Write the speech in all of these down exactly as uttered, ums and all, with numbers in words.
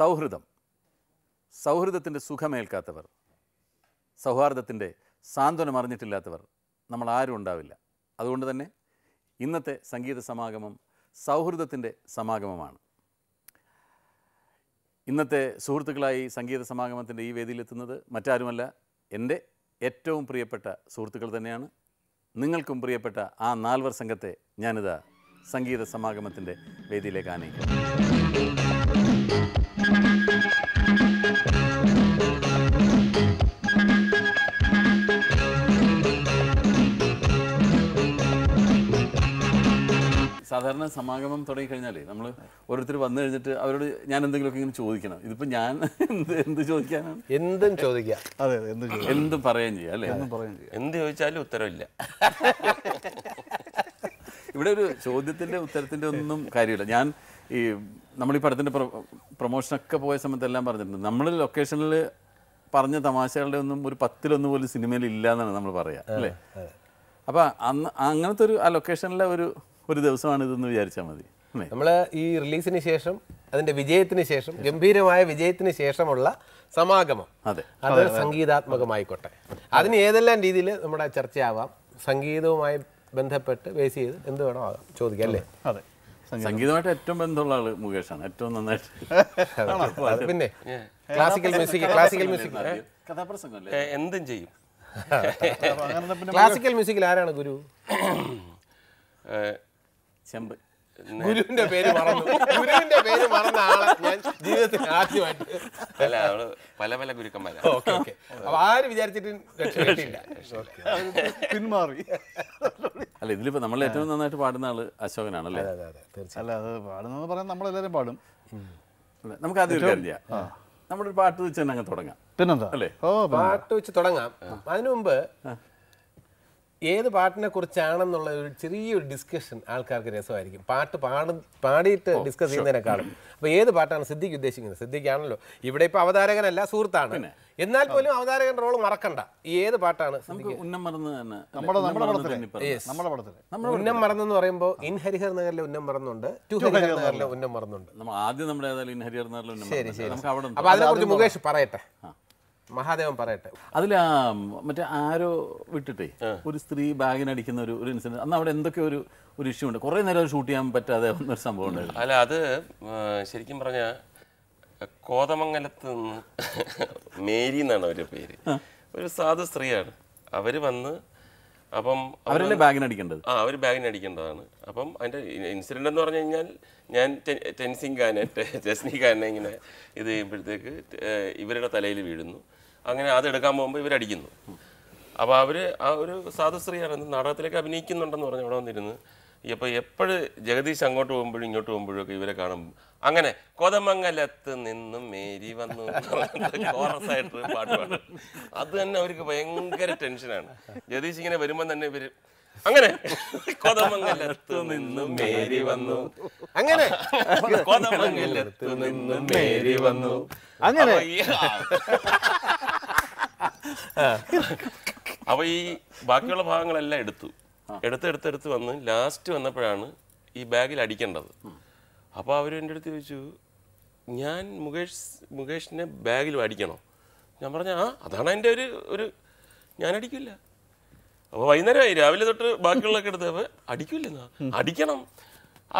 സൗഹൃദം, സൗഹൃദത്തിൻ്റെ സുഖമേൽക്കാത്തവർ, സൗഹാർദ്ദത്തിൻ്റെ സാന്ത്വനം അറിഞ്ഞിട്ടില്ലാത്തവർ നമ്മൾ ആരും ഉണ്ടാവില്ല. അതുകൊണ്ട് തന്നെ ഇന്നത്തെ സംഗീത സമാഗമം സൗഹൃദത്തിൻ്റെ സമാഗമമാണ്. ഇന്നത്തെ സുഹൃത്തുക്കളായി സംഗീത സമാഗമത്തിൻ്റെ ഈ വേദിയിലെത്തുന്നത് മറ്റാരുമല്ല, എൻ്റെ ഏറ്റവും പ്രിയപ്പെട്ട സുഹൃത്തുക്കൾ തന്നെയാണ്. നിങ്ങൾക്കും പ്രിയപ്പെട്ട ആ നാൽവർ സംഘത്തെ ഞാനിതാ സംഗീത സമാഗമത്തിൻ്റെ വേദിയിലേക്ക് ആനയിക്കും. സാധാരണ സമാഗമം തുടങ്ങിക്കഴിഞ്ഞാൽ നമ്മൾ ഓരോരുത്തർ വന്നു കഴിഞ്ഞിട്ട് അവരോട് ഞാൻ എന്തെങ്കിലുമൊക്കെ ഇങ്ങനെ ചോദിക്കണം. ഇതിപ്പോൾ ഞാൻ എന്ത് എന്ത് ചോദിക്കാനാണ്? എന്തും ചോദിക്കാം, അതെ, എന്തും പറയുകയും ചെയ്യാം, അല്ലേ? എന്ത് ചോദിച്ചാലും ഉത്തരവില്ല. ഇവിടെ ഒരു ചോദ്യത്തിൻ്റെ ഉത്തരത്തിൻ്റെ ഒന്നും കാര്യമില്ല. ഞാൻ ഈ നമ്മൾ ഈ പടത്തിൻ്റെ പ്രൊമോഷനൊക്കെ പോയ സമയത്തെല്ലാം പറഞ്ഞിട്ടുണ്ട്, നമ്മൾ ലൊക്കേഷനിൽ പറഞ്ഞ തമാശകളുടെ ഒന്നും ഒരു പത്തിലൊന്നു പോലും സിനിമയിൽ ഇല്ല എന്നാണ് നമ്മൾ പറയാ, അല്ലേ? അപ്പം അന്ന് അങ്ങനത്തെ ഒരു ആ ലൊക്കേഷനിലെ ഒരു ഒരു ദിവസമാണ് ഇതെന്ന് വിചാരിച്ചാൽ മതി. നമ്മൾ ഈ റിലീസിന് ശേഷം, അതിന്റെ വിജയത്തിന് ശേഷം, ഗംഭീരമായ വിജയത്തിന് ശേഷമുള്ള സമാഗമം, അതെ, അത് സംഗീതാത്മകമായിക്കോട്ടെ. അതിന് ഏതെല്ലാം രീതിയിൽ നമ്മുടെ ചർച്ചയാവാം, സംഗീതവുമായി ബന്ധപ്പെട്ട് ബേസ് ചെയ്ത് എന്ത് വേണോ ആകാം, ചോദിക്കാം, അല്ലേ? അതെ, സംഗീതമായിട്ട് ഏറ്റവും ബന്ധമുള്ള ആള് മുകേഷാണ്, ഏറ്റവും നന്നായിട്ട്. പിന്നെ ക്ലാസിക്കൽ മ്യൂസിക്, ക്ലാസിക്കൽ മ്യൂസിക് കഥാപ്രസംഗം എന്തും ചെയ്യും. ക്ലാസിക്കൽ മ്യൂസിക്കിൽ ആരാണ് ഗുരു? ചെമ്പ് ഗുരുവിന്റെ പേര് മറന്നു, ഗുരുവിന്റെ പേര് മറന്ന ആളെ ഞാൻ ജീവിതത്തിൽ ആദ്യമായിട്ട്. അല്ല, അവള് പല പല ഗുരുക്കന്മാരാണ്. ഓക്കെ ഓക്കെ, അപ്പൊ ആര് വിചാരിച്ചിട്ടും രക്ഷയില്ല, പിന്മാറി. അല്ല, ഇതിലിപ്പോ നമ്മൾ ഏറ്റവും നന്നായിട്ട് പാടുന്ന ആള് അശോകനാണ്, അല്ലേ? അല്ല, അത് പാടുന്ന പറയാൻ നമ്മളെല്ലാരും പാടും. നമുക്ക് ആദ്യം ചെയ്യാം, നമ്മളൊരു പാട്ട് വെച്ച് തന്നെ അങ്ങ് തുടങ്ങാം. പിന്നെന്താ, അല്ലേ? ഓ, പാട്ട് വെച്ച് തുടങ്ങാം. അതിനു മുമ്പ് ഏത് പാട്ടിനെ കുറിച്ചാണെന്നുള്ള ഒരു ചെറിയൊരു ഡിസ്കഷൻ ആൾക്കാർക്ക് രസമായിരിക്കും, പാട്ട് പാടും പാടിയിട്ട് ഡിസ്കസ് ചെയ്യുന്നതിനെക്കാളും. അപ്പോൾ ഏത് പാട്ടാണ് സിദ്ദിഖ് ഉദ്ദേശിക്കുന്നത്? സിദ്ദിഖാണല്ലോ ഇവിടെ ഇപ്പോൾ അവതാരകനല്ല, സുഹൃത്താണ്. എന്നാൽ പോലും അവതാരകൻ റോൾ മറക്കണ്ട. ഏത് പാട്ടാണ്? ഉന്നം മറന്ന് തന്നെ, ഉന്നം മറന്നെന്ന് പറയുമ്പോൾ ഇൻ ഹരിഹർ നഗറിലെ ഉന്നം മറന്നുണ്ട്, ടു ഹരിഹർ നഗറിലെ ഉന്നം മറന്നുണ്ട്. ശരി ശരി, അപ്പോൾ അതിനെക്കുറിച്ച് മുകേഷ് പറയട്ടെ, മഹാദേവൻ പറയട്ടെ. അതിൽ മറ്റേ ആരോ വിട്ടിട്ടേ ഒരു സ്ത്രീ ബാഗിനടിക്കുന്ന ഒരു ഒരു ഇൻസിഡന്റ്, അന്ന് അവിടെ എന്തൊക്കെ ഒരു ഒരു ഇഷ്യൂ ഉണ്ട്, കുറേ നേരം ഷൂട്ട് ചെയ്യാൻ പറ്റാതെ വന്നൊരു സംഭവം ഉണ്ടായിരുന്നു. അല്ല, അത് ശരിക്കും പറഞ്ഞാൽ കോതമംഗലത്ത് നിന്ന് മേരി എന്നാണ് അവരുടെ പേര്, ഒരു സാധു സ്ത്രീയാണ്. അവർ വന്ന് അപ്പം അവരുടെ ബാഗിനടിക്കേണ്ടത്, ആ അവർ ബാഗിനടിക്കേണ്ടതാണ്. അപ്പം അതിൻ്റെ ഇൻസിഡൻ്റ് എന്ന് പറഞ്ഞു കഴിഞ്ഞാൽ ഞാൻ ടെൻസിങ് ഖാനെ ജസ്നി ഖാനെ ഇങ്ങനെ ഇത് ചെയ്യുമ്പോഴത്തേക്ക് ഇവരുടെ തലയിൽ വീഴുന്നു. അങ്ങനെ അതെടുക്കാൻ പോകുമ്പോൾ ഇവരടിക്കുന്നു. അപ്പോൾ അവർ ആ ഒരു സാധു സ്ത്രീയാണ്, നാടകത്തിലേക്ക് അഭിനയിക്കുന്നുണ്ടെന്ന് പറഞ്ഞു അവിടെ വന്നിരുന്നു. അപ്പോൾ എപ്പോഴും ജഗദീഷ് അങ്ങോട്ട് പോകുമ്പോഴും ഇങ്ങോട്ട് പോകുമ്പോഴും ഒക്കെ ഇവരെ കാണുമ്പോൾ അങ്ങനെ കോതമംഗലത്ത് നിന്നും മേരി വന്നു കോറസായിട്ട് പാട്ട് പാടും. അത് തന്നെ അവർക്ക് ഭയങ്കര ടെൻഷനാണ്. ജഗദീഷ് ഇങ്ങനെ വരുമ്പോൾ തന്നെ ഇവർ അങ്ങനെ കോതമംഗലത്ത് നിന്നും മേരി വന്നു, അങ്ങനെ കോതമംഗലത്ത് നിന്നും മേരി വന്നു, അങ്ങനെ. അപ്പോൾ ഈ ബാക്കിയുള്ള ഭാഗങ്ങളെല്ലാം എടുത്തു എടുത്തെടുത്തെടുത്ത് വന്ന് ലാസ്റ്റ് വന്നപ്പോഴാണ് ഈ ബാഗിൽ അടിക്കേണ്ടത്. അപ്പോൾ അവർ എൻ്റെ അടുത്ത് ചോദിച്ചു, ഞാൻ മുകേഷ് മുകേഷിനെ ബാഗിൽ അടിക്കണോ? ഞാൻ പറഞ്ഞ ആ അതാണ് എൻ്റെ ഒരു ഒരു ഞാനടിക്കില്ല. അപ്പോൾ വൈകുന്നേരമായി, രാവിലെ തൊട്ട് ബാക്കിയുള്ളതൊക്കെ എടുത്തപ്പോൾ അടിക്കില്ലെന്നാ, അടിക്കണം.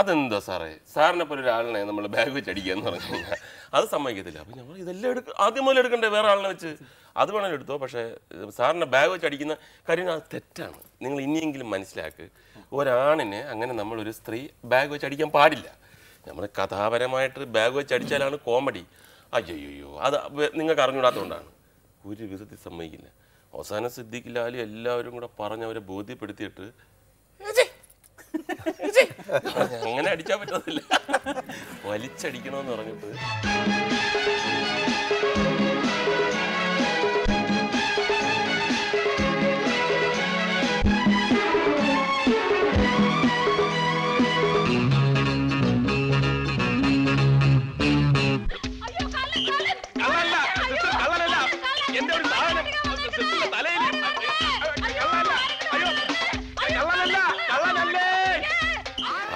അതെന്താ സാറേ, സാറിനെ പോലെ ഒരാളിനെ നമ്മൾ ബാഗ് വെച്ച് അടിക്കുകയെന്ന് പറഞ്ഞു കഴിഞ്ഞാൽ അത് സമ്മതിക്കത്തില്ല. അപ്പോൾ ഞങ്ങൾ ഇതെല്ലാം എടുക്ക ആദ്യം മുതൽ എടുക്കണ്ടേ, വേറെ ആളിനെ വെച്ച് അത് വേണമെങ്കിൽ എടുത്തോ, പക്ഷേ സാറിനെ ബാഗ് വെച്ച് അടിക്കുന്ന കാര്യം അത് തെറ്റാണ്. നിങ്ങൾ ഇനിയെങ്കിലും മനസ്സിലാക്കുക, ഒരാണിന് അങ്ങനെ നമ്മളൊരു സ്ത്രീ ബാഗ് വെച്ച് അടിക്കാൻ പാടില്ല. നമ്മൾ കഥാപരമായിട്ട് ബാഗ് വെച്ച് അടിച്ചാലാണ് കോമഡി. അയ്യോയ്യോ, അത് നിങ്ങൾക്ക് അറിഞ്ഞുകൂടാത്തതുകൊണ്ടാണ്. ഒരു വിധത്തിൽ സമ്മതിക്കില്ല. അവസാനം സിദ്ദിഖിലാലും എല്ലാവരും കൂടെ പറഞ്ഞ് അവരെ ബോധ്യപ്പെടുത്തിയിട്ട് അങ്ങനെ അടിക്കാൻ പറ്റുന്നില്ല, വലിച്ചടിക്കണമെന്ന് പറഞ്ഞിട്ട്.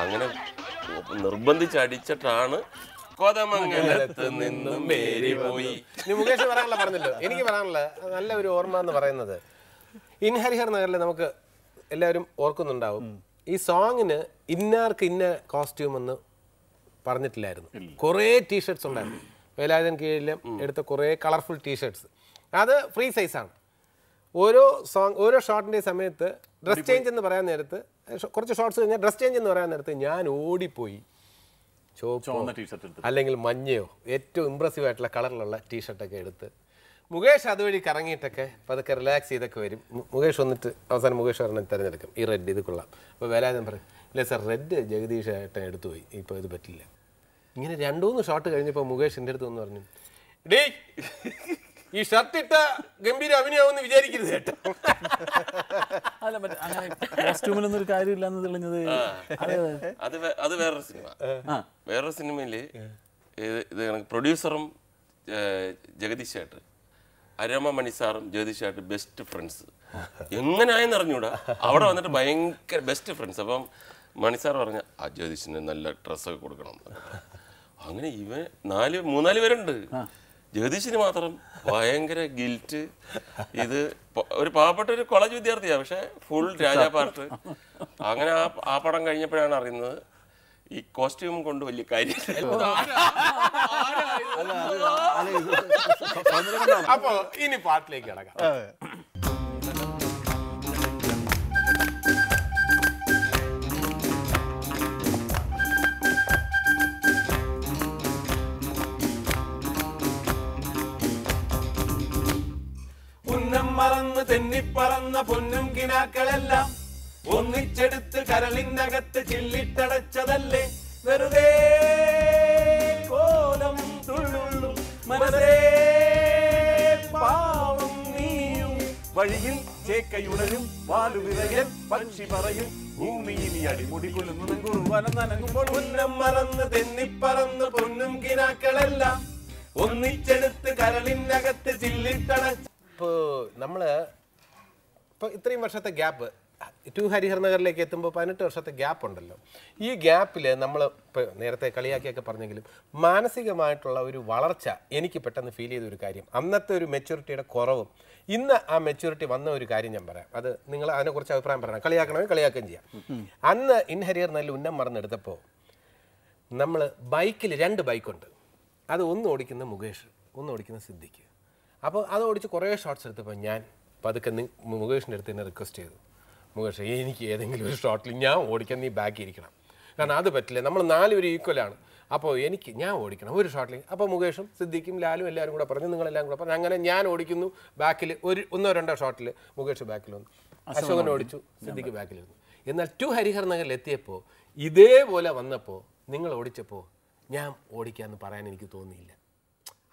അങ്ങനെ നിർബന്ധിച്ചടിച്ചിട്ടാണ് കൊടമംഗലത്ത് നിന്നും മേരി പോയി. ഇനി മുകേഷ് പറയാനുള്ള പറഞ്ഞല്ലോ, എനിക്ക് പറയാനുള്ള നല്ല ഒരു ഓർമ്മ എന്ന് പറയുന്നത് ഇൻ ഹരിഹർ നഗറിലെ നമുക്ക് എല്ലാവരും ഓർക്കുന്നുണ്ടാവും ഈ സോങ്ങിന് ഇന്നാർക്ക് ഇന്ന കോസ്റ്റ്യൂം എന്ന് പറഞ്ഞിട്ടില്ലായിരുന്നു. കുറേ ടീഷർട്ട്സ് ഉണ്ടായിരുന്നു വേലായുധൻ കീഴിൽ എടുത്ത കുറേ കളർഫുൾ ടീഷർട്ട്സ്. അത് ഫ്രീ സൈസാണ്. ഓരോ സോങ് ഓരോ ഷോട്ടിൻ്റെ സമയത്ത് ഡ്രസ് ചേഞ്ച് എന്ന് പറയാൻ നേരത്ത് കുറച്ച് ഷോർട്ട്സ് കഴിഞ്ഞാൽ ഡ്രസ് ചേഞ്ച് എന്ന് പറയാൻ നേരത്ത് ഞാൻ ഓടിപ്പോയി ചോന്ന ടീഷർട്ട് എടുത്ത് അല്ലെങ്കിൽ മഞ്ഞയോ ഏറ്റവും ഇമ്പ്രസീവ് ആയിട്ടുള്ള കളറിലുള്ള ടീഷർട്ടൊക്കെ എടുത്ത് മുകേഷ് അതുവഴി കറങ്ങിയിട്ടൊക്കെ പതുക്കെ റിലാക്സ് ചെയ്തൊക്കെ വരും. മുകേഷ് വന്നിട്ട് അവസാനം മുകേഷ് ഒരെണ്ണം തിരഞ്ഞെടുക്കും, ഈ റെഡ് ഇത് കൊള്ളാം. അപ്പോൾ വേലായുധൻ പറയും ഇല്ല സാർ റെഡ് ജഗദീഷ് ഏട്ടൻ എടുത്തു പോയി, ഇപ്പോൾ ഇത് പറ്റില്ല. ഇങ്ങനെ രണ്ടു മൂന്ന് ഷോട്ട് കഴിഞ്ഞപ്പോൾ മുകേഷ് എൻ്റെ അടുത്ത് വന്ന് പറഞ്ഞു ഡേ ഈ ഷർട്ട് ഇട്ട ഗംഭീര അഭിനയാവെന്ന് വിചാരിക്കരുത് കേട്ടോ. അല്ല മറ്റേ അങ്ങനെ കോസ്റ്റ്യൂമിലൊന്നും ഒരു കാര്യമില്ലാന്ന് തെളിഞ്ഞത് അത് അത് വേറൊരു സിനിമ. വേറൊരു സിനിമയിൽ ഇത് പ്രൊഡ്യൂസറും ജഗദീഷ് ഏട്ടൻ അരമ മണി സാറും ജഗദീഷ് ഏട്ടൻ ബെസ്റ്റ് ഫ്രണ്ട്സ്. എങ്ങനെയായെന്ന് അറിഞ്ഞൂടാ, അവിടെ വന്നിട്ട് ഭയങ്കര ബെസ്റ്റ് ഫ്രണ്ട്സ്. അപ്പം മണി സാർ പറഞ്ഞ ആ ജഗദീഷിന് നല്ല ഡ്രസ്സൊക്കെ കൊടുക്കണം. അങ്ങനെ ഇവൻ നാല് മൂന്നാല് പേരുണ്ട്. ജഗദീഷിന് മാത്രം ഭയങ്കര ഗിൽറ്റ്. ഇത് ഒരു പാവപ്പെട്ട ഒരു കോളേജ് വിദ്യാർത്ഥിയാണ്, പക്ഷെ ഫുൾ രാജാ പാർട്ട്. അങ്ങനെ ആ ആ പടം കഴിഞ്ഞപ്പോഴാണ് അറിയുന്നത് ഈ കോസ്റ്റ്യൂം കൊണ്ട് വലിയ കാര്യം. അപ്പൊ ഇനി പാട്ടിലേക്ക് കിടക്കാം. മറന്ന് തെന്നിപ്പറന്ന പൊന്നും കിനാക്കളെല്ലാം ഒന്നിച്ചെടുത്ത് കരളിനകത്ത് ചില്ലിട്ടടച്ചതല്ലേ വെറുതെ കോലം തുള്ളും മനസ്സേ പാവം നീയും വഴിയിൽ ചേക്കയുണരും വാലുവിറയൻ പക്ഷി പറയും ഭൂമിയിനി അടിമുടി കൊല്ലുന്നതും കുറുവാനം നനങ്ങുമ്പോൾ ഉന്നം മറന്ന് തെന്നിപ്പറന്ന് പൊന്നും കിനാക്കളെല്ലാം ഒന്നിച്ചെടുത്ത് കരളിനകത്ത് ചില്ലിട്ടടച്ച. ഇപ്പോൾ നമ്മൾ ഇപ്പോൾ ഇത്രയും വർഷത്തെ ഗ്യാപ്പ് ടു ഹരിഹർ നഗറിലേക്ക് എത്തുമ്പോൾ പതിനെട്ട് വർഷത്തെ ഗ്യാപ്പ് ഉണ്ടല്ലോ. ഈ ഗ്യാപ്പിൽ നമ്മൾ ഇപ്പോൾ നേരത്തെ കളിയാക്കിയൊക്കെ പറഞ്ഞെങ്കിലും മാനസികമായിട്ടുള്ള ഒരു വളർച്ച എനിക്ക് പെട്ടെന്ന് ഫീൽ ചെയ്ത ഒരു കാര്യം, അന്നത്തെ ഒരു മെച്യൂരിറ്റിയുടെ കുറവും ഇന്ന് ആ മെച്യൂരിറ്റി വന്ന ഒരു കാര്യം ഞാൻ പറയാം. അത് നിങ്ങൾ അതിനെക്കുറിച്ച് അഭിപ്രായം പറയണം, കളിയാക്കണമെങ്കിൽ കളിയാക്കുകയും ചെയ്യാം. അന്ന് ഇൻ ഹരിഹർ നഗറിൽ ഉന്നം മറന്നെടുത്തപ്പോൾ നമ്മൾ ബൈക്കിൽ രണ്ട് ബൈക്കുണ്ട്, അത് ഒന്ന് ഓടിക്കുന്ന മുകേഷ്, ഒന്ന് ഓടിക്കുന്ന സിദ്ദിഖ്. അപ്പോൾ അത് ഓടിച്ച് കുറേ ഷോട്ട്സ് എടുത്തപ്പോൾ ഞാൻ പതുക്കെ മുകേഷിൻ്റെ അടുത്ത് തന്നെ റിക്വസ്റ്റ് ചെയ്തു, മുകേഷ് എനിക്ക് ഏതെങ്കിലും ഒരു ഷോട്ടിൽ ഞാൻ ഓടിക്കാൻ നീ ബാക്കി ഇരിക്കണം, കാരണം അത് പറ്റില്ല, നമ്മൾ നാലുപേരും ഈക്വലാണ്, അപ്പോൾ എനിക്ക് ഞാൻ ഓടിക്കണം ഒരു ഷോട്ടിൽ. അപ്പോൾ മുകേഷും സിദ്ദിഖും ലാലും എല്ലാവരും കൂടെ പറഞ്ഞു, നിങ്ങളെല്ലാം കൂടെ പറഞ്ഞു. അങ്ങനെ ഞാൻ ഓടിക്കുന്നു ബാക്കിൽ, ഒരു ഒന്നോ രണ്ടോ ഷോട്ടിൽ മുകേഷ് ബാക്കിൽ വന്നു, അശോകൻ ഓടിച്ചു, സിദ്ദിഖ് ബാക്കിലിരുന്നു. എന്നാൽ ടു ഹരിഹർ നഗറിൽ എത്തിയപ്പോൾ ഇതേപോലെ വന്നപ്പോൾ നിങ്ങൾ ഓടിച്ചപ്പോൾ ഞാൻ ഓടിക്കാമെന്ന് പറയാൻ എനിക്ക് തോന്നിയില്ല.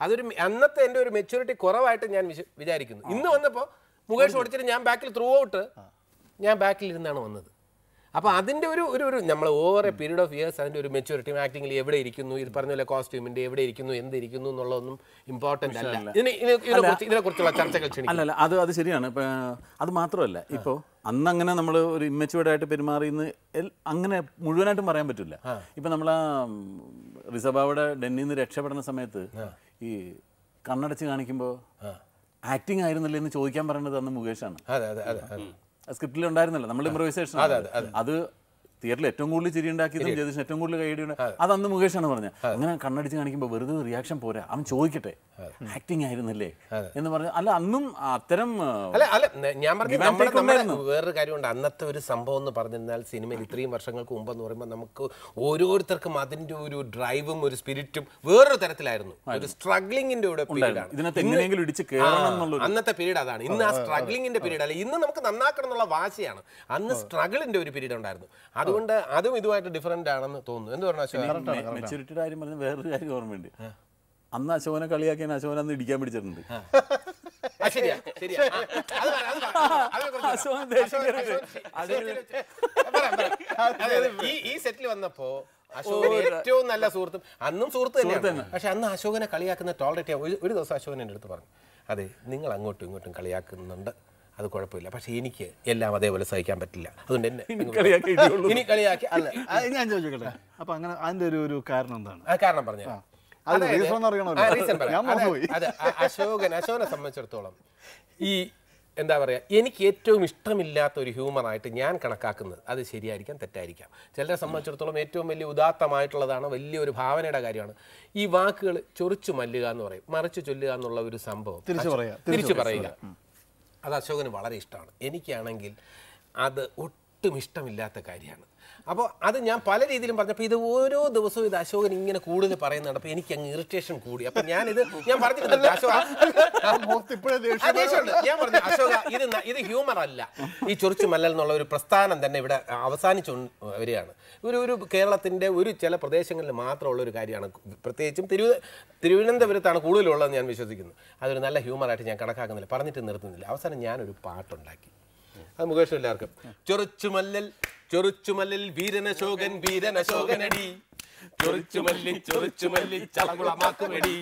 അതൊരു അന്നത്തെ എൻ്റെ ഒരു മെച്യൂരിറ്റി കുറവായിട്ട് ഞാൻ വിചാരിക്കുന്നു. ഇന്ന് വന്നപ്പോൾ മുകേഷ് ഓടിച്ചിട്ട് ഞാൻ ബാക്കിൽ ത്രൂ ഔട്ട് ഞാൻ ബാക്കിലിരുന്നാണ് വന്നത്. അപ്പോൾ അതിൻ്റെ ഒരു ഒരു നമ്മൾ over a period of years അതിൻ്റെ ഒരു മെച്യൂരിറ്റി ആക്ടിങ്ങിൽ എവിടെ ഇരിക്കുന്നു, ഇത് പറഞ്ഞ പോലെ കോസ്റ്റ്യൂമിൻ്റെ എവിടെ ഇരിക്കുന്നു, എന്തിരിക്കുന്നു എന്നുള്ളതൊന്നും ഇമ്പോർട്ടൻ്റ് അല്ല. ഇതിനെക്കുറിച്ചുള്ള ചർച്ചകൾ അല്ലല്ല, അത് അത് ശരിയാണ്. അത് മാത്രമല്ല, ഇപ്പോൾ അന്ന് അങ്ങനെ നമ്മൾ ഒരു ഇമ്മച്യൂർഡായിട്ട് പെരുമാറിയെന്ന് അങ്ങനെ മുഴുവനായിട്ടും പറയാൻ പറ്റില്ല. ഇപ്പം നമ്മൾ ആ റിസബാവയുടെ ഡെന്നിയിൽ നിന്ന് രക്ഷപ്പെടുന്ന സമയത്ത് ഈ കണ്ണടച്ച് കാണിക്കുമ്പോൾ ആക്ടിങ് ആയിരുന്നില്ലേ എന്ന് ചോദിക്കാൻ പറയുന്നത് അന്ന് മുകേഷാണ്. സ്ക്രിപ്റ്റിൽ ഉണ്ടായിരുന്നല്ലോ നമ്മൾ ഇംപ്രവൈസേഷൻ, അത് തിയേറ്ററിൽ ഏറ്റവും കൂടുതൽ ചിരി ഉണ്ടാക്കിയതും ജഗദീഷിന് ഏറ്റവും കൂടുതൽ കൈയ്യടി ഉണ്ടാക്കി അത് അന്ന് മുകേഷാണ് പറഞ്ഞത്. അങ്ങനെ കണ്ണടിച്ച് കാണിക്കുമ്പോൾ വെറുതെ റിയാക്ഷൻ പോരാ, അവൻ ചോദിക്കട്ടെ ആക്ടിങ് ആയിരുന്നില്ലേ എന്ന് പറഞ്ഞു. അല്ല അന്നും അത്തരം ഞാൻ പറഞ്ഞു. വേറൊരു കാര്യമുണ്ട്, അന്നത്തെ ഒരു സംഭവം എന്ന് പറഞ്ഞിരുന്നാൽ സിനിമയിൽ ഇത്രയും വർഷങ്ങൾക്ക് മുമ്പെന്ന് പറയുമ്പോൾ നമുക്ക് ഓരോരുത്തർക്കും അതിൻ്റെ ഒരു ഡ്രൈവും ഒരു സ്പിരിറ്റും വേറൊരു തരത്തിലായിരുന്നു, ഒരു സ്ട്രഗ്ലിങ്ങിൻ്റെ കൂടെ ഇതിനകത്ത് ഇടിച്ച് കയറണം അന്നത്തെ പീരീഡ് അതാണ്. ഇന്ന് ആ സ്ട്രഗ്ലിങ്ങിൻ്റെ പീരീഡ് അല്ല, ഇന്ന് നമുക്ക് നന്നാക്കണം എന്നുള്ള വാശിയാണ്. അന്ന് സ്ട്രഗിളിൻ്റെ ഒരു പീരീഡ് ഉണ്ടായിരുന്നു. അതുകൊണ്ട് അതും ഇതുമായിട്ട് ഡിഫറൻ്റ് ആണെന്ന് തോന്നുന്നു. എന്ത് പറഞ്ഞാൽ മെച്യൂരിറ്റിയുടെ കാര്യം പറഞ്ഞാൽ വേറൊരു കാര്യം ഓർമ്മയുണ്ട്, അന്ന് അശോകനെ കളിയാക്കിയാണ് അശോകൻ അന്ന് ഇടിക്കാൻ പിടിച്ചിട്ടുണ്ട്. ഈ സെറ്റിൽ വന്നപ്പോ അശോകൻ ഏറ്റവും നല്ല സുഹൃത്തും അന്നും സുഹൃത്ത് തന്നെയാണ്. പക്ഷെ അന്ന് അശോകനെ കളിയാക്കുന്ന ടോളറേറ്റ് ചെയ്യാൻ ഒരു ദിവസം അശോകൻ എൻ്റെ അടുത്ത് പറഞ്ഞു, അതെ നിങ്ങൾ അങ്ങോട്ടും ഇങ്ങോട്ടും കളിയാക്കുന്നുണ്ട്, അത് കുഴപ്പമില്ല, പക്ഷെ എനിക്ക് എല്ലാം അതേപോലെ സഹിക്കാൻ പറ്റില്ല, അതുകൊണ്ട് എന്നെ കളിയാക്കി. അല്ല ഞാൻ ചോദിച്ചോട്ടെ, അപ്പൊ അങ്ങനെ അതിന്റെ ഒരു കാരണം എന്താണ്? ആ കാരണം പറഞ്ഞാൽ അതെ അശോകൻ അശോകനെ സംബന്ധിച്ചിടത്തോളം ഈ എന്താ പറയുക, എനിക്ക് ഏറ്റവും ഇഷ്ടമില്ലാത്ത ഒരു ഹ്യൂമറായിട്ട് ഞാൻ കണക്കാക്കുന്നത് അത് ശരിയായിരിക്കാം തെറ്റായിരിക്കാം. ചിലരെ സംബന്ധിച്ചിടത്തോളം ഏറ്റവും വലിയ ഉദാത്തമായിട്ടുള്ളതാണ്, വലിയൊരു ഭാവനയുടെ കാര്യമാണ്. ഈ വാക്കുകൾ ചൊറിച്ചു മല്ലുക എന്ന് പറയും, മറിച്ച് ചൊല്ലുക എന്നുള്ള ഒരു സംഭവം തിരിച്ചു പറയുക, അത് അശോകന് വളരെ ഇഷ്ടമാണ്. എനിക്കാണെങ്കിൽ അത് ഒട്ടും ഇഷ്ടമില്ലാത്ത കാര്യമാണ്. അപ്പോൾ അത് ഞാൻ പല രീതിയിലും പറഞ്ഞപ്പോൾ ഇത് ഓരോ ദിവസവും ഇത് അശോകൻ ഇങ്ങനെ കൂടുതൽ പറയുന്നുണ്ട്. അപ്പോൾ എനിക്ക് അങ്ങ് ഇറിറ്റേഷൻ കൂടി. അപ്പം ഞാനിത് ഞാൻ പറഞ്ഞിട്ടുണ്ട് അശോക, ഞാൻ പറഞ്ഞു അശോക ഇത് ഇത് ഹ്യൂമർ അല്ല. ഈ ചൊറിച്ചു മല്ലൽ എന്നുള്ള ഒരു പ്രസ്ഥാനം തന്നെ ഇവിടെ അവസാനിച്ചു വരികയാണ്. ഒരു ഒരു കേരളത്തിൻ്റെ ഒരു ചില പ്രദേശങ്ങളിൽ മാത്രമുള്ള ഒരു കാര്യമാണ്, പ്രത്യേകിച്ചും തിരു തിരുവനന്തപുരത്താണ് കൂടുതലുള്ളതെന്ന് ഞാൻ വിശ്വസിക്കുന്നു. അതൊരു നല്ല ഹ്യൂമറായിട്ട് ഞാൻ കണക്കാക്കുന്നില്ല, പറഞ്ഞിട്ട് നിർത്തുന്നില്ല. അവസാനം ഞാനൊരു പാട്ടുണ്ടാക്കി, അത് മുകേഷും എല്ലാവർക്കും. ചൊറിച്ചുമല്ലൽ ചൊറിച്ചുമല്ലിൽ വീരനശോകൻ വീരനശോകനടി, ചൊറിച്ചുമല്ലി ചൊറിച്ചുമല്ലി ചളകുളമാക്കുമെടി,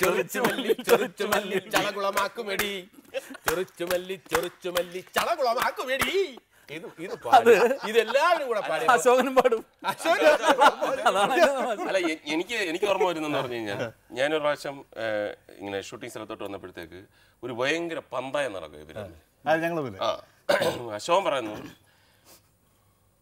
ചൊറിച്ചുമല്ലി ചൊറിച്ചുമല്ലി ചളകുളമാക്കുമെടി, ചൊറിച്ചുമല്ലി ചൊറിച്ചുമല്ലി ചളകുളമാക്കുമെടി. ഇത് ഇത് ഇതെല്ലാവരും കൂടെ അശോകനും പാടും. അല്ല, എനിക്ക് എനിക്ക് ഓർമ്മ വരുന്നെന്ന് പറഞ്ഞു കഴിഞ്ഞാൽ, ഞാനൊരു പ്രാവശ്യം ഇങ്ങനെ ഷൂട്ടിംഗ് സ്ഥലത്തോട്ട് വന്നപ്പോഴത്തേക്ക് ഒരു ഭയങ്കര പന്തായം നടക്കും ഇവരാണ്. അശോകൻ പറയുന്നു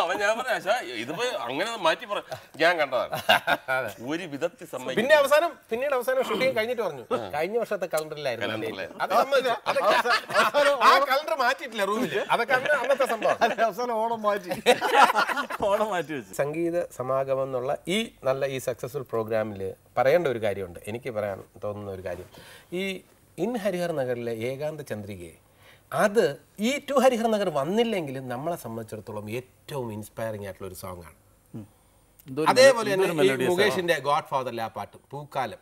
അവൻ ഞാൻ പറയാ അശാ ഇതിപ്പോ അങ്ങനെ മാറ്റി പറ, ഞാൻ കണ്ടതാണ് ഒരു വിധത്തിൽ സമ്മതിക്കും. പിന്നെ അവസാനം പിന്നീട് അവസാനം ഷൂട്ടിംഗ് കഴിഞ്ഞിട്ട് പറഞ്ഞു കഴിഞ്ഞ വർഷത്തെ കലണ്ടറിലായിരുന്നു, മാറ്റിയിട്ടില്ല റൂമില്. അതൊക്കെ അന്നത്തെ സംഭവം. ഓണം മാറ്റി ഓണം മാറ്റി വെച്ചു. സംഗീത സമാഗമം എന്നുള്ള ഈ നല്ല ഈ സക്സസ്ഫുൾ പ്രോഗ്രാമില് പറയേണ്ട ഒരു കാര്യമുണ്ട്, എനിക്ക് പറയാൻ തോന്നുന്ന ഒരു കാര്യം. ഈ ഇൻ ഹരിഹർ നഗറിലെ ഏകാന്ത ചന്ദ്രികയെ, അത് ഈ ടു ഹരിഹർ നഗർ വന്നില്ലെങ്കിലും നമ്മളെ സംബന്ധിച്ചിടത്തോളം ഏറ്റവും ഇൻസ്പയറിംഗ് ആയിട്ടുള്ള ഒരു സോങ് ആണ്. അതേപോലെ തന്നെ മുകേഷിന്റെ ഗോഡ് ഫാദറിലെ ആ പാട്ട് പൂക്കാലം.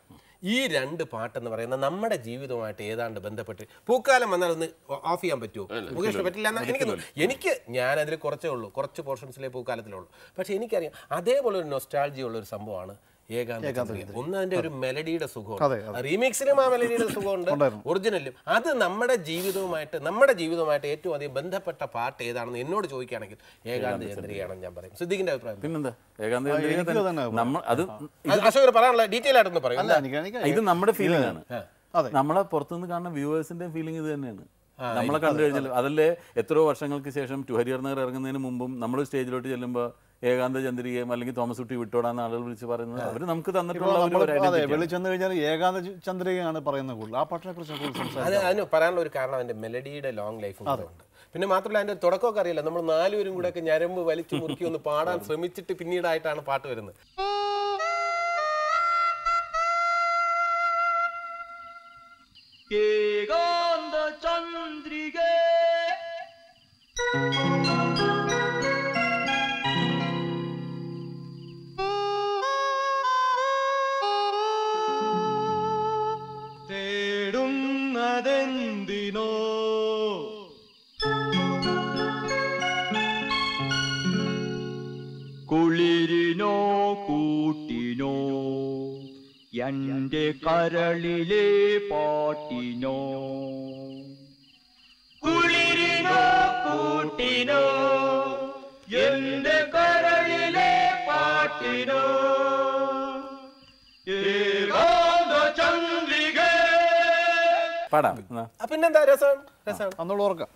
ഈ രണ്ട് പാട്ടെന്ന് പറയുന്ന നമ്മുടെ ജീവിതവുമായിട്ട് ഏതാണ്ട് ബന്ധപ്പെട്ട്. പൂക്കാലം വന്നാൽ ഒന്ന് ഓഫ് ചെയ്യാൻ പറ്റുമോ മുകേഷിന്? പറ്റില്ല എന്നാണ് എനിക്ക് എനിക്ക് ഞാനതിൽ കുറച്ചേ ഉള്ളൂ, കുറച്ച് പോർഷൻസിലെ പൂക്കാലത്തിലേ ഉള്ളൂ. പക്ഷെ എനിക്കറിയാം അതേപോലെ ഒരു നൊസ്റ്റാൾജി ഉള്ള ഒരു സംഭവമാണ് ഏകാന്തം. ഒന്ന് അതിന്റെ ഒരു മെലഡിയുടെ സുഖമുണ്ട്, റീമിക്സിലും ആ മെലഡിയുടെ സുഖമുണ്ട്, ഒറിജിനലും. അത് നമ്മുടെ ജീവിതവുമായിട്ട് നമ്മുടെ ജീവിതവുമായിട്ട് ഏറ്റവും അധികം ബന്ധപ്പെട്ട പാട്ട് ഏതാണെന്ന് എന്നോട് ചോദിക്കുകയാണെങ്കിൽ ഏകാന്ത ചന്ദ്രികയാണെന്ന് ഞാൻ പറയും. സിദ്ദീഖിന്റെ അഭിപ്രായം? പിന്നെന്താ ഏകാന്ത ചന്ദ്രിക പറയാനുള്ള ഡീറ്റെയിൽ ആയിട്ടൊന്ന് പറയാം. ഇത് നമ്മുടെ ഫീലിംഗ് ആണ്, നമ്മളെ പുറത്തുനിന്ന് കാണുന്ന വ്യൂവേഴ്സിന്റെ ഫീലിംഗ് ഇത് തന്നെയാണ്. നമ്മളെ കണ്ടു കഴിഞ്ഞാൽ അതല്ലേ എത്രയോ വർഷങ്ങൾക്ക് ശേഷം ടു ഹരിഹർ നഗർ ഇറങ്ങുന്നതിന് മുമ്പും നമ്മൾ സ്റ്റേജിലോട്ട് ചെല്ലുമ്പോൾ ഏകാന്ത ചന്ദ്രികയും അല്ലെങ്കിൽ തോമസ് കുട്ടി വിട്ടോടാന്ന് ആളുകൾ വിളിച്ച് പറയുന്നത്. അവർ നമുക്ക് തന്നിട്ടുള്ള വെളിച്ചെന്ന് കഴിഞ്ഞാൽ ഏകാന്ത ചന്ദ്രികയാണ് പറയുന്നത് കൂടുതൽ. ആ പാട്ടിനെ കുറിച്ച് അതിന് പറയാനുള്ള ഒരു കാരണം അതിന്റെ മെലഡിയുടെ ലോങ് ലൈഫും അതുകൊണ്ട്. പിന്നെ മാത്രമല്ല അതിന്റെ തുടക്കമൊക്കെ അറിയില്ല, നമ്മൾ നാലുപേരും കൂടെ ഒക്കെ ഞരമ്പ് വലിച്ചു മുറുക്കി ഒന്ന് പാടാൻ ശ്രമിച്ചിട്ട് പിന്നീടായിട്ടാണ് പാട്ട് വരുന്നത്. തെടുന്നതെന്തിനോ കുളിരിനോ കൂട്ടിനോ എൻ്റെ കരളിലെ പാട്ടിനോ ോ എന്റെ കരളിലെ പാട്ടിനോ ചന്ദ്രിക. പിന്നെന്താ രസം രസം അന്നോളം ഓർക്കാം.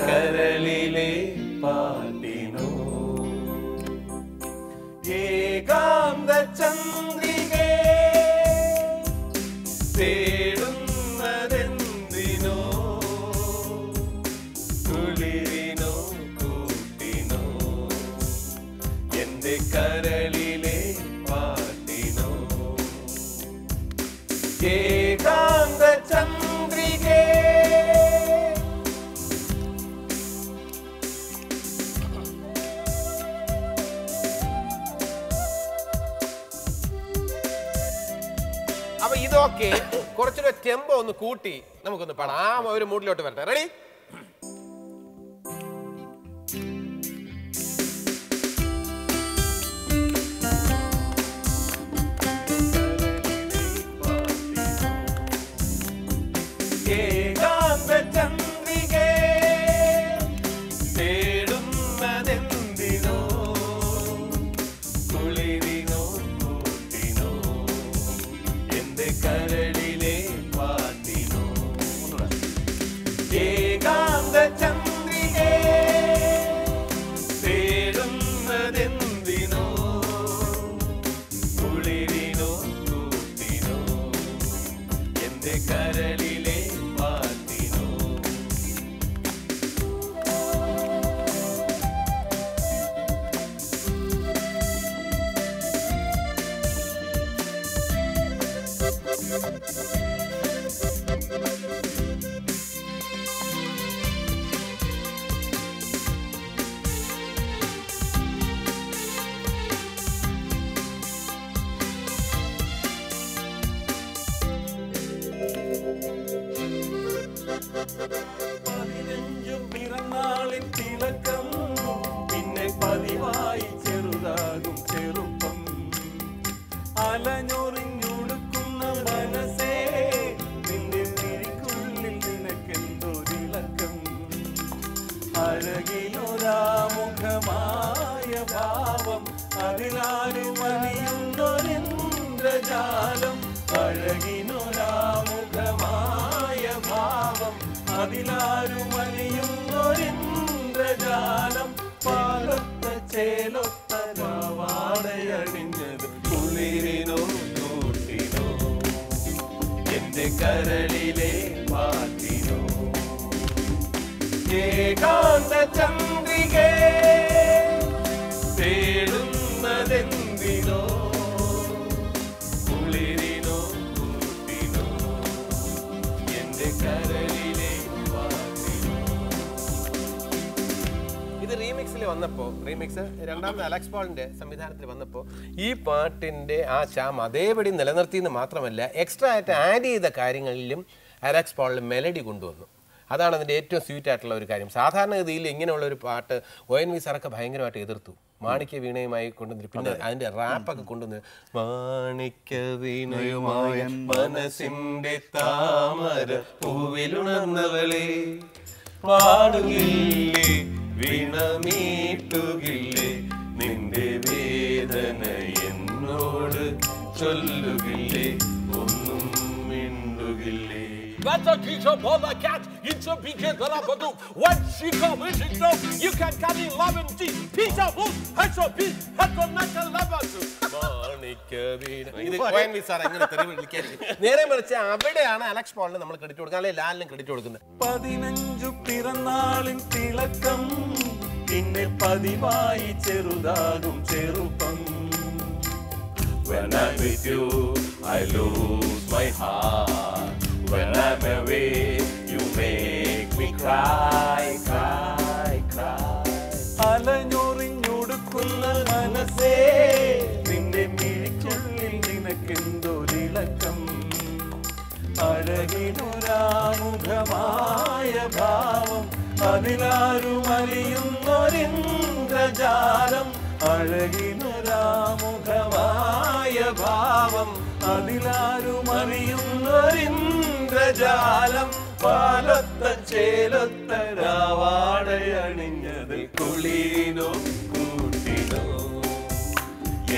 കരളിലെ പാട്ടിനോ ഏകാന്ത ചന്ദ്രികേ തേടുന്നതെന്തിനോ കുളിരിനോ കൂട്ടിനോ എന്റെ കരളിലെ പാട്ടിനോ ഏകാന്ത ചന്ദ്രികേ ഇതൊക്കെ കുറച്ചൊരു ടെമ്പോ ഒന്ന് കൂട്ടി നമുക്കൊന്ന് പാടാം ആ ഒരു മൂഡിലോട്ട് വരട്ടെ റെഡി ഈ പാട്ടിന്റെ ആ ചാം അതേപടി നിലനിർത്തിയെന്ന് മാത്രമല്ല എക്സ്ട്രാ ആയിട്ട് ആഡ് ചെയ്ത കാര്യങ്ങളിലും അലക്സ് പോളിൽ മെലഡി കൊണ്ടുവന്നു അതാണ് അതിന്റെ ഏറ്റവും സ്വീറ്റ് ആയിട്ടുള്ള ഒരു കാര്യം സാധാരണഗതിയിൽ ഇങ്ങനെയുള്ള ഒരു പാട്ട് ഒ എൻ വി സാറൊക്കെ ഭയങ്കരമായിട്ട് എതിർത്തു മാണിക്യ വീണയുമായി കൊണ്ടുവന്നിട്ട് പിന്നെ അതിന്റെ റാപ്പൊക്കെ കൊണ്ടുവന്ന് മാണിക്യ വീണയുമായ മനസ്സിന്റെ താമര പൂവിലുണർന്നവളെ പാടുകില്ലേ വീണമീട്ടുകില്ലേ നിന്റെ വേദന എന്നോട് ചൊല്ലുകില്ലേ ഒന്നും മിണ്ടുകില്ലേ That's a creature for the cat, it's a bigger than a badoo. When she comes, she knows you can carry love and tea. Peter Wolf, that's a bee, that's a nice lover too. ഇത് point വിസാർ അങ്ങനെ തെരുവ് വിളിക്കാതിരിക്കും നേരെ മറിച്ച് അവിടെയാണ് Alex പോളിന് നമ്മൾ credit കൊടുക്കുക അല്ലെങ്കിൽ ലാലിന് ക്രെഡിറ്റ് കൊടുക്കുന്നത് പതിനഞ്ചു പിറന്നാളിൻ തിളക്കം പിന്നെ പതിവായി ചെറുതാകും ചെറുപ്പം When I'm with you, I lose my heart. When I'm away, you make me cry, cry, cry. അലഞ്ഞൊറിഞ്ഞൊടുക്കുന്ന മനസ്സേ നിന്റെ മിഴിക്കുള്ളിൽ നിനക്കെന്തോരിളക്കം അഴകിനൊരാമുഖമായ ഭാവം അതിലാരും അറിയുന്നൊരിന്ദ്രജാലം അഴകിനൊരാമുഖമായ ഭാവം അതിലാരും അറിയുന്നൊരിന്ദ്രജാലം പാലൊത്ത ചേലൊത്ത രാവാടയണിഞ്ഞത് കുളിനോ കൂട്ടിനോ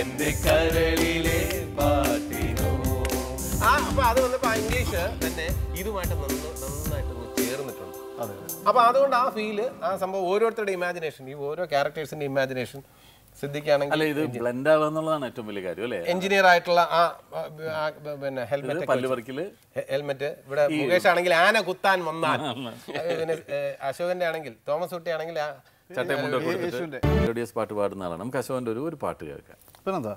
എന്റെ കരളിലെ പാട്ടിനോ ആ അപ്പൊ അത് വന്നപ്പോ ഇംഗ്ലീഷ് തന്നെ ഇതുമായിട്ട് നന്നായിട്ട് ചേർന്നിട്ടുണ്ട് അപ്പൊ അതുകൊണ്ട് ആ ഫീല് ആ സംഭവം ഓരോരുത്തരുടെ ഇമാജിനേഷൻ ഈ ഓരോ ക്യാരക്ടേഴ്സിന്റെ ഇമാജിനേഷൻ അല്ല ഇത് ബ്ലെൻഡ് ആവുക എന്നുള്ളതാണ് ഏറ്റവും വലിയ കാര്യം അല്ലേ എഞ്ചിനീയർ ആയിട്ടുള്ള ആ പിന്നെ ഹെൽമെറ്റ് പല്ല് പറിക്കല് ഹെൽമെറ്റ് ഇവിടെ മുകേഷ് ആണെങ്കിൽ ആന കുത്താൻ വന്നാൽ അശോകന്റെ ആണെങ്കിൽ തോമസ് കുട്ടി ആണെങ്കിൽ ആ ചട്ടയും മെലോഡിയസ് പാട്ട് പാടുന്ന ആളാണ് നമുക്ക് അശോകന്റെ ഒരു ഒരു പാട്ട് കേൾക്കാം പിന്നെന്താ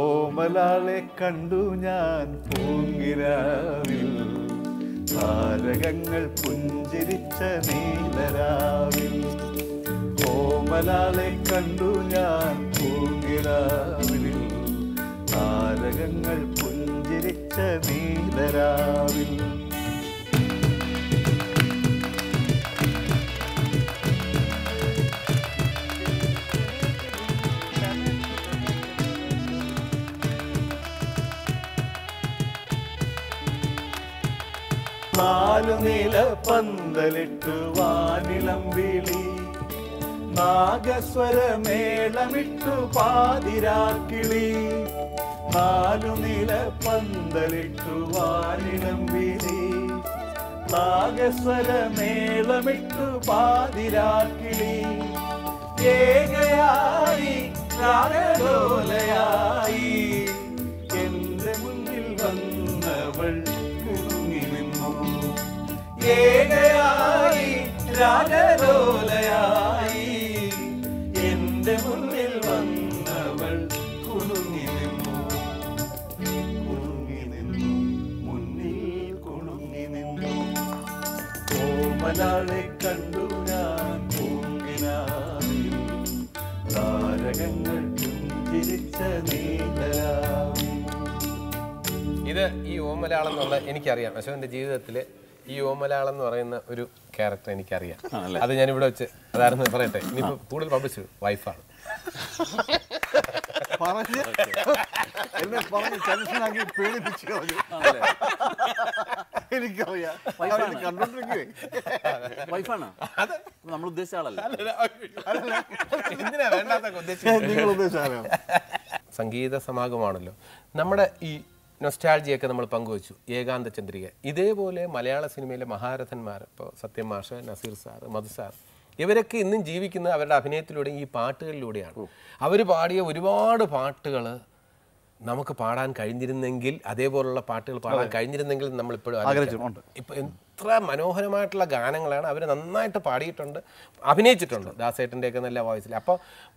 ഓമലാളെ കണ്ടു ഞാൻ പൂങ്കിരാവിൽ താരകങ്ങൾ പുഞ്ചിരിച്ച നീലരാവിൽ ഓമലാളെ കണ്ടു ഞാൻ പൂങ്കിരാവിൽ കവീതരാവിൽ. നാലുനില പന്തലിട്ടു വാനിളം വിളി, നാഗസ്വരമേളമിട്ടു പാതിരാക്കിളി. നാലുനില പന്തലിട്ടു വാനിളം വിളി, നാഗസ്വരമേളമിട്ടു പാതിരാക്കിളി. ഏകയായി രാഗലോലയായി എന്റെ മുന്നിൽ വന്നവൾ കുടുങ്ങി നിന്നു. ഏകയായി രാഗലോലയായി എന്റെ മുന്നിൽ വന്നവൾ കുടുങ്ങി നിന്നു. കുടുങ്ങി നിന്നു മുന്നിൽ കുടുങ്ങി നിന്നു. കോമലാളെ കണ്ടു ഞാൻ പൂങ്ങിനാവിൽ, താരകങ്ങൾ പുഞ്ചിരിച്ച നീലരാവിൽ. ഇത് ഈ ഓമലാളം എന്നുള്ള എനിക്കറിയാം. പക്ഷേ എൻ്റെ ജീവിതത്തിലെ ഈ ഓമലാളം എന്ന് പറയുന്ന ഒരു ക്യാരക്ടർ എനിക്കറിയാം. അത് ഞാനിവിടെ വെച്ച് അതായിരുന്നു പറയട്ടെ. ഇനിയിപ്പോൾ കൂടുതൽ പബ്ലിഷ് വൈഫാണ് എനിക്കറിയാം. വൈഫാണ് അത് നമ്മൾ ഉദ്ദേശിച്ച ആളല്ല. നിങ്ങൾ ഉദ്ദേശിച്ച ആളാണ്. സംഗീത സമാഗമാണല്ലോ നമ്മുടെ ഈ നൊസ്റ്റാൾജിയൊക്കെ നമ്മൾ പങ്കുവച്ചു. ഏകാന്ത ചന്ദ്രിക ഇതേപോലെ മലയാള സിനിമയിലെ മഹാരഥന്മാർ, ഇപ്പോൾ സത്യം മാഷ്, നസീർ സാർ, മധു സാർ, ഇവരൊക്കെ ഇന്നും ജീവിക്കുന്നത് അവരുടെ അഭിനയത്തിലൂടെയും ഈ പാട്ടുകളിലൂടെയാണ്. അവർ പാടിയ ഒരുപാട് പാട്ടുകൾ നമുക്ക് പാടാൻ കഴിഞ്ഞിരുന്നെങ്കിൽ, അതേപോലുള്ള പാട്ടുകൾ പാടാൻ കഴിഞ്ഞിരുന്നെങ്കിൽ നമ്മളിപ്പോഴും ആഗ്രഹിച്ചിട്ടുണ്ട്. ഇപ്പം എത്ര മനോഹരമായിട്ടുള്ള ഗാനങ്ങളാണ് അവർ നന്നായിട്ട് പാടിയിട്ടുണ്ട്, അഭിനയിച്ചിട്ടുണ്ട്, ദാസേട്ടൻ്റെയൊക്കെ നല്ല വോയിസിൽ. അപ്പോൾ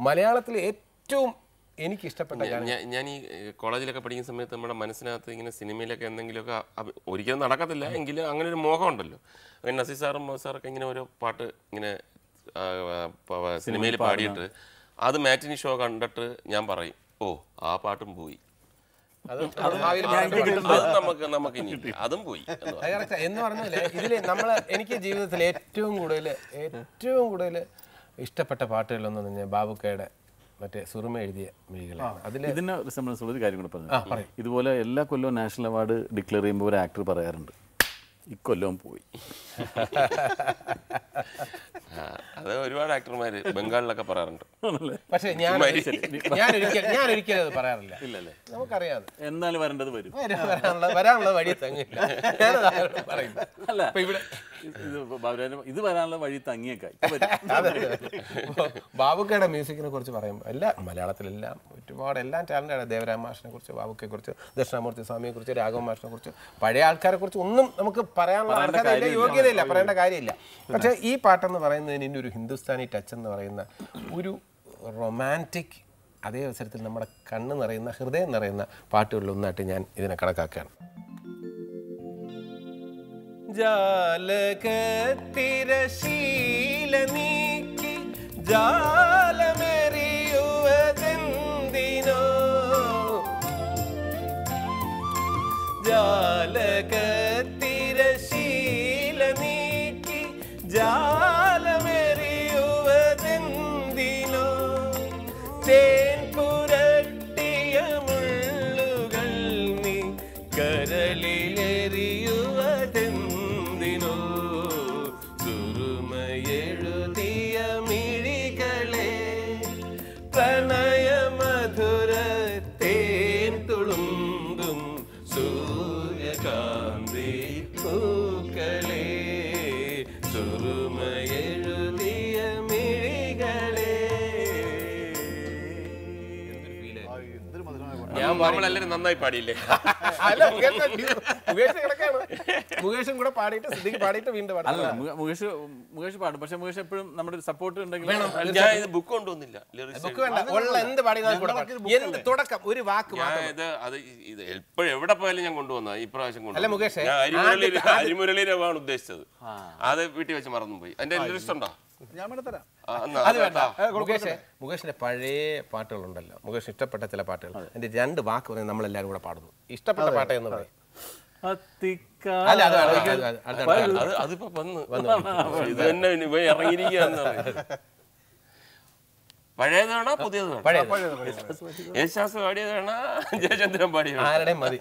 മലയാളത്തിൽ ഏറ്റവും എനിക്കിഷ്ടപ്പെട്ട ഞാൻ ഈ കോളേജിലൊക്കെ പഠിക്കുന്ന സമയത്ത് നമ്മുടെ മനസ്സിനകത്ത് ഇങ്ങനെ സിനിമയിലൊക്കെ എന്തെങ്കിലുമൊക്കെ ഒരിക്കലും നടക്കത്തില്ല എങ്കിലും അങ്ങനെ ഒരു മോഹമുണ്ടല്ലോ. അങ്ങനെ നസീർ സാറും മധു സാറൊക്കെ ഇങ്ങനെ ഓരോ പാട്ട് ഇങ്ങനെ സിനിമയിൽ പാടിയിട്ട് അത് മാറ്റിനി ഷോ കണ്ടിട്ട് ഞാൻ പറയും, ഓ ആ പാട്ടും പോയി, അതും പോയി എന്ന് പറഞ്ഞില്ല. ഇതിൽ നമ്മള് എനിക്ക് ജീവിതത്തിൽ ഏറ്റവും കൂടുതൽ ഏറ്റവും കൂടുതൽ ഇഷ്ടപ്പെട്ട പാട്ടുകളൊന്നും പറഞ്ഞാൽ ബാബുക്കയുടെ മറ്റേ സുറുമ എഴുതിയ മിഴികളാണ്. അതിൽ ഇതിന് റിസംബ്ലൻസ് ഉള്ള ഒരു കാര്യം കൂടെ പറഞ്ഞു. ഇതുപോലെ എല്ലാ കൊല്ലവും നാഷണൽ അവാർഡ് ഡിക്ലെയർ ചെയ്യുമ്പോൾ ഒരു ആക്ടർ പറയാറുണ്ട്, ഇക്കൊല്ലവും പോയി. അത് ഒരുപാട് ആക്ടർമാർ ബംഗാളിലൊക്കെ പറയാറുണ്ട്. പക്ഷേ ഞാൻ ഒരിക്കലും അത് പറയാറില്ല. ഇല്ലല്ലേ, നമുക്കറിയാം എന്നാലും വരേണ്ടത് വരും, വരാനുള്ള വഴി തങ്ങില്ല. അല്ല ഇവിടെ ഇത് വരാനുള്ള വഴി തങ്ങിയൊക്കെ. ബാബുക്കയുടെ മ്യൂസിക്കിനെ കുറിച്ച് പറയുമ്പോൾ എല്ലാ മലയാളത്തിലെല്ലാം ഒരുപാട് എല്ലാം ടാലൻ്റാണ്. ദേവരാം മാഷിനെ കുറിച്ച്, ബാബുക്കയെ കുറിച്ച്, ദക്ഷിണാമൂർത്തി സ്വാമിയെ കുറിച്ച്, രാഘവ മാഷിനെ കുറിച്ച്, പഴയ ആൾക്കാരെ കുറിച്ച് ഒന്നും നമുക്ക് പറയാനുള്ള യോഗ്യതയില്ല, പറയേണ്ട കാര്യമില്ല. പക്ഷേ ഈ പാട്ടെന്ന് പറയുന്നതിന് ഇതിൻ്റെ ഒരു ഹിന്ദുസ്ഥാനി ടച്ച് എന്ന് പറയുന്ന ഒരു റൊമാൻറ്റിക്, അതേ അവസരത്തിൽ നമ്മുടെ കണ്ണ് നിറയുന്ന ഹൃദയം നിറയുന്ന പാട്ടുകളിലൊന്നായിട്ട് ഞാൻ ഇതിനെ കണക്കാക്കുകയാണ്. ജാലകത്തിരശീല നീക്കി ജാലമെറിയുവതെന്തിനോ, ജാലകത്തിരശീല നീക്കി ജാലമെറിയുവതെന്തിനോ, തേൻ പുരട്ടിയ മുള്ളുകൾ നീ കരളിലെറിയുവതെന്തിനോ, സുരുമയെഴുതിയ മിഴികളെ പ്രണയമധുരത്തേൻ തുളുമ്പും സൂര്യകാന്തി പൂക്കളെ, സുരുമയെഴുതിയ മിഴികളെ. ഞാൻ നമ്മളെല്ലാവരും നന്നായി പാടിയില്ലേ? മുകേഷും കൂടെ പാടിയിട്ട് സിദ്ധിക്ക് പാടിയിട്ട് വീണ്ടും മുകേഷ് മുകേഷ് പാടും. പക്ഷെ മുകേഷ് എപ്പോഴും നമ്മുടെ ഒരു സപ്പോർട്ട് ഉണ്ടെങ്കിൽ. ഞാൻ ഇത് ബുക്ക് കൊണ്ടുവന്നില്ല, ഒരു വാക്ക് എപ്പോഴും എവിടെ പോയാലും ഞാൻ കൊണ്ടുവന്ന ഇപ്രാവശ്യം കൊണ്ടുവന്ന ഹരിമുരളി രവാണ് ഉദ്ദേശിച്ചത്. അത് വീട്ടിൽ വെച്ച് മറന്നുപോയി. എന്റെ ലിറിക്സ് ഉണ്ടോ? മുകേഷ് മുകേഷിന്റെ പഴയ പാട്ടുകളുണ്ടല്ലോ, മുകേഷ് ഇഷ്ടപ്പെട്ട ചില പാട്ടുകൾ. എന്റെ രണ്ട് വാക്ക് പറഞ്ഞ് നമ്മളെല്ലാവരും കൂടെ പാടുന്നു. ഇഷ്ടപ്പെട്ട പാട്ടെന്ന് പറയും. അല്ല അത് അത് അതിപ്പോ വന്ന് ഇത് തന്നെ പോയി ഇറങ്ങിയിരിക്കുകയാണെന്ന് പറയും. പഴയതാണോ പുതിയതാണോ? യേശുദാസ് പാടിയതാണോ ജയചന്ദ്രൻ പാടിയതാണോ? മതി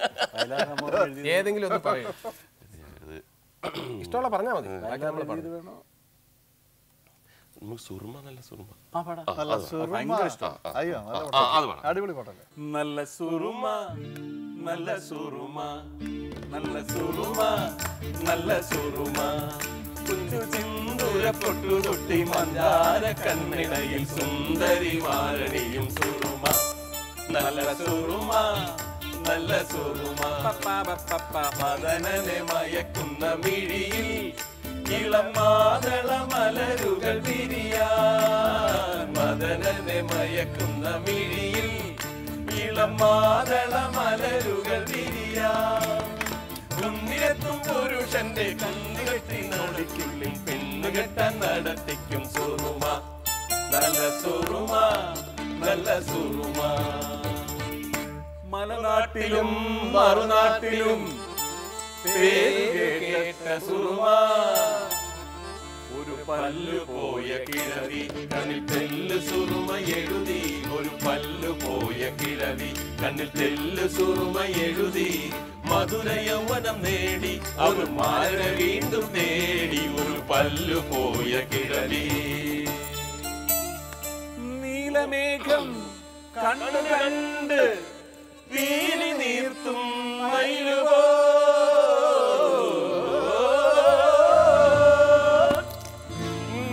ഏതെങ്കിലും ഒന്ന് പറയും, ഇഷ്ടമുള്ള പറഞ്ഞാൽ മതി. നല്ല സുറുമ നല്ല സുറുമ നല്ല സുറുമ നല്ല സുറുമ കുഞ്ഞു ചിന്തൂര പൊട്ടു തൊട്ടി മന്ദാര കണ്ണിടയിൽ സുന്ദരി വാരണിയും സുറുമ നല്ല സുറുമ നല്ല സുറുമ മദനനെ മയക്കുന്ന മിഴിയിൽ ഇളം മാതള മലരുകൾ വിരിയാൻ മദനനെ മയക്കുന്ന മിഴിയിൽ ഇളം മാതള മലരുകൾ വിരിയാൻ കുന്നിലെത്തും പുരുഷന്റെ കണ്ണുകെട്ടി നടുക്കുള്ളിൽ പെണ്ണുകെട്ടാൻ നടത്തിക്കും സുറുമ നല്ല സുറുമ നല്ല സുറുമ മലനാട്ടിലും മറുനാട്ടിലും കേട്ട സുറുമ ഒരു പല്ലു പോയ കിഴവി കണ്ണിൽ തെല്ല് സുറുമ എഴുതി ഒരു പല്ലു പോയ കിഴവി കണ്ണിൽ തെല്ല് സുറുമ എഴുതി മധുര യൗവനം നേടി അവർ മാരനെ വീണ്ടും നേടി ഒരു പല്ലു പോയ കിഴവി നീലമേഘം കണ്ണു കണ്ട് വീലി നീർത്തും മയിലുവോ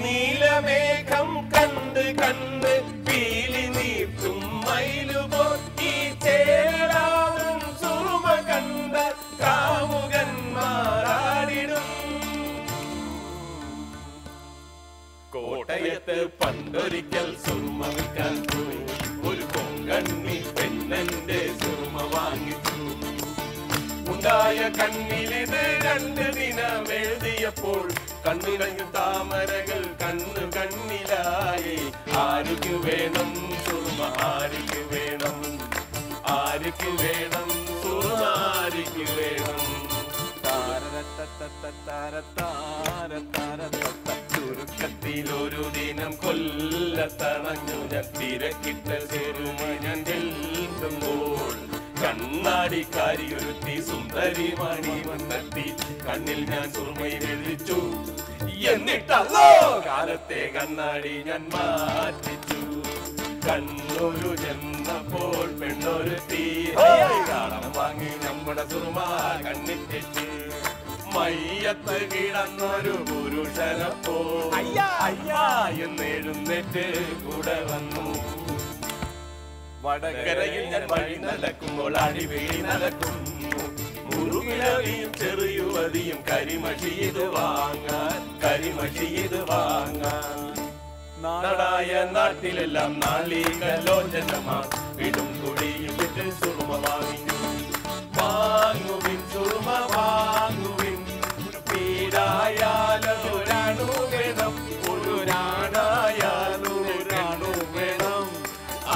നീലമേഘം കണ്ട് കണ്ട് വീലി നീർത്തും മയിലുവോ ഈ ചേരാവും സുറുമ കണ്ട കാമുകന്മാരാടിടും കോട്ടയത്ത് പണ്ടൊരിക്കൽ സുറുമ വിൽക്കാൻ പോയി ഒരു കൊങ്കണ്ണി പെണ്ണന്റെ സുറുമ വാങ്ങിച്ചു ഉണ്ടായ കണ്ണിലിത് രണ്ട് ദിനം എഴുതിയപ്പോൾ കണ്ണിലങ്ങ് താമരകൾ കണ്ണു കണ്ണിലായി ആരിക്കു വേണം സുറുമ ആരിക്കു വേണം ആരിക്കു വേണം സുറുമ ആരിക്കു വേണം ചുരുക്കത്തിലൊരു ദിനം കൊല്ലത്തണഞ്ഞു ഞാൻ തിരക്കിട്ട സുറുമ ഞാൻ ചെല്ലുമ്പോൾ കണ്ണാടിക്കാരി ഒരുത്തി സുന്ദരി മണി വന്നെത്തി കണ്ണിൽ ഞാൻ സുറുമയിൽ എഴുതിച്ചു എന്നിട്ടല്ലോ കാലത്തെ കണ്ണാടി ഞാൻ മാറ്റിച്ചു കണ്ണൊരു ചെന്നപ്പോൾ പെണ്ണൊരുത്തി കാളം വാങ്ങി നമ്മുടെ സുറുമ കണ്ണിക്കെത്തി മയ്യത്ത് കിടന്നൊരു പുരുഷനപ്പോ അയ്യാ അയ്യാ എന്നെഴുന്നേറ്റ് കൂടെ വന്നു വടകരയിൽ ഞാൻ വഴി നടക്കുമ്പോൾ അടിവേളി നടക്കും മുറുകിലറിയും ചെറിയുവതിയും കരിമഷി ഇത് വാങ്ങാൻ കരിമഷി ഇത് വാങ്ങാൻ നാടായ നാട്ടിലെല്ലാം നാളികലോചനമാ ഇടും കുടിയും വിട്ട് സുറുമ വാങ്ങിക്കും വാങ്ങുവിൻ സുറുമ വാങ്ങുവിൻ പീരായാലൊരണു വേണം ഒരു രാണായാലൊരണു വേണം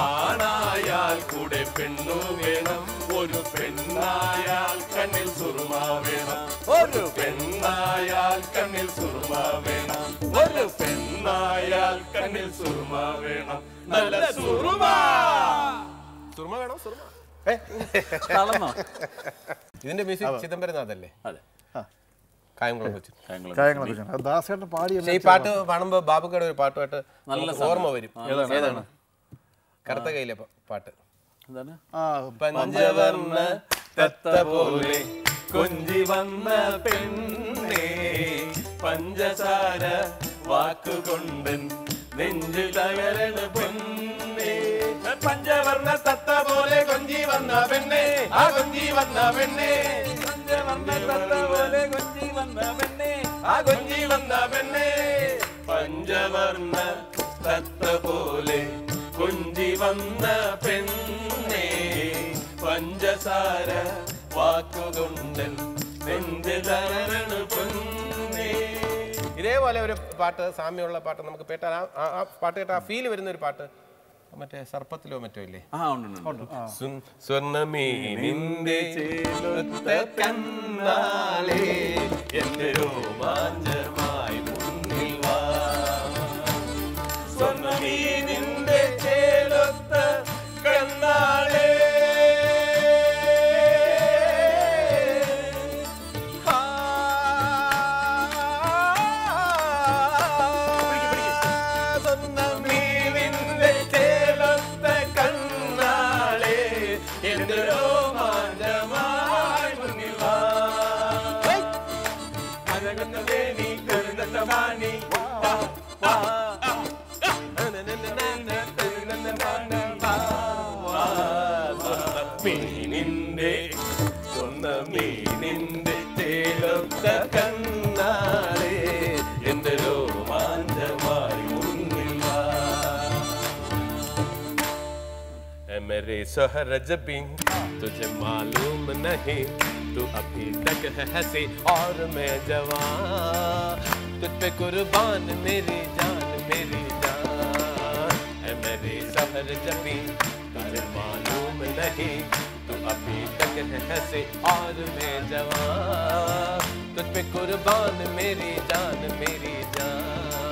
ആണായാൽ കൂടെ പെണ്ണു വേണം ഒരു പെണ്ണായാൽ കണ്ണിൽ സുറുമ വേണം ഒരു പെണ്ണായാൽ കണ്ണിൽ സുറുമ വേണം ഒരു പെണ്ണായാൽ കണ്ണിൽ സുറുമ വേണം നല്ല സുറുമ സുറുമ വേണം സുറുമ ഇതിന്റെ മ്യൂസിക് ചിദംബരനാഥല്ലേ? അതെ, കായംകുളം വെച്ച് ദാസേട്ടൻ പാടിയ ഈ പാട്ട് പാടുമ്പോ ബാബുക്കയുടെ ഒരു പാട്ടുമായിട്ട് നല്ല ഓർമ്മ വരും. ഏതാണ്? കറുത്ത കയ്യിലെ പാട്ട്. പഞ്ചവർണ്ണ തത്ത പോലെ കൊഞ്ചി വന്ന പെണ്ണേ പഞ്ചസാര വാക്കുകൊണ്ടൻ നെഞ്ചു തകരണ പെണ്ണേ പഞ്ചവർണ്ണ തത്ത പോലെ കൊഞ്ചി വന്ന പെണ്ണേ ആ കൊഞ്ചി വന്ന പെണ്ണേ പഞ്ചവർണ്ണ തത്ത പോലെ കൊഞ്ചി വന്ന പെണ്ണേ ആ കൊഞ്ചി വന്ന പെണ്ണേ പഞ്ചവർണ്ണ തത്ത പോലെ കൊഞ്ചി വന്ന പെണ്ണേ പഞ്ചസാര വാക്കുകൊണ്ടൻ പെണ്ണേ. ഇതേപോലെ ഒരു പാട്ട്, സാമ്യമുള്ള പാട്ട് നമുക്ക് കേട്ടാൽ ആ പാട്ട് കേട്ടാൽ ആ ഫീൽ വരുന്ന ഒരു പാട്ട് متى سرقت له متى اللي آه نعم سن سنمي نندي تكنالي يندرو مانجر ماي بنيوا سنمي نندي تكنالي मेरे सहरज बिन तुझे मालूम नहीं तू अभी तक है हंसी और मैं जवान तुझ पे कुर्बान मेरी जान मेरी जान है मेरे सहरज बिन तुझे मालूम नहीं तू अभी तक है हंसी और मैं जवान तुझ पे कुर्बान मेरी जान मेरी जान